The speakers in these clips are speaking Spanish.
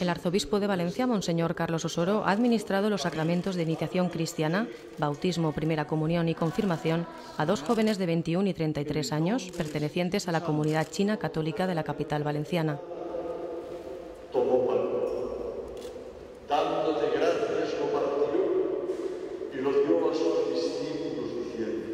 El arzobispo de Valencia, monseñor Carlos Osoro, ha administrado los sacramentos de iniciación cristiana, bautismo, primera comunión y confirmación a dos jóvenes de 21 y 33 años, pertenecientes a la Comunidad China Católica de la capital valenciana. Tomó pan, dándote gracias, lo partió y los dio a sus discípulos diciendo.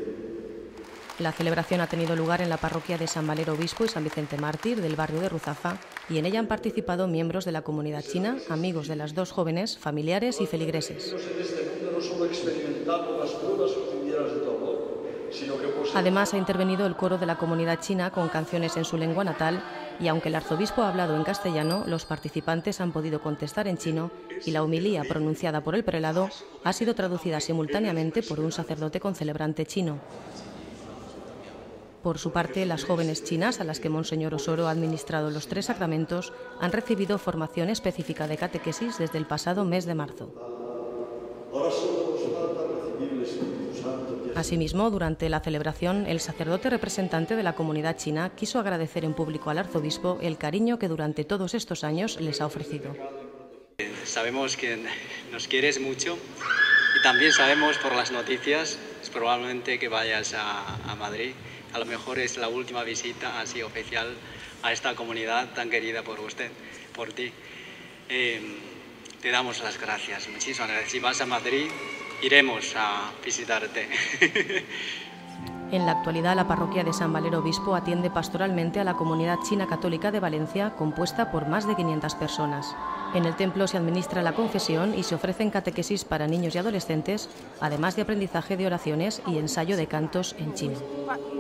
La celebración ha tenido lugar en la parroquia de San Valero Obispo y San Vicente Mártir del barrio de Ruzafa, y en ella han participado miembros de la comunidad china, amigos de las dos jóvenes, familiares y feligreses. Además, ha intervenido el coro de la comunidad china con canciones en su lengua natal, y aunque el arzobispo ha hablado en castellano, los participantes han podido contestar en chino y la homilía pronunciada por el prelado ha sido traducida simultáneamente por un sacerdote concelebrante chino. Por su parte, las jóvenes chinas, a las que monseñor Osoro ha administrado los tres sacramentos, han recibido formación específica de catequesis desde el pasado mes de marzo. Asimismo, durante la celebración, el sacerdote representante de la comunidad china quiso agradecer en público al arzobispo el cariño que durante todos estos años les ha ofrecido. Sabemos que nos quieres mucho. Y también sabemos por las noticias, es probablemente que vayas a Madrid. A lo mejor es la última visita así oficial a esta comunidad tan querida por usted, por ti. Te damos las gracias, muchísimas gracias. Si vas a Madrid, iremos a visitarte. En la actualidad, la parroquia de San Valero Obispo atiende pastoralmente a la Comunidad China Católica de Valencia, compuesta por más de 500 personas. En el templo se administra la confesión y se ofrecen catequesis para niños y adolescentes, además de aprendizaje de oraciones y ensayo de cantos en chino.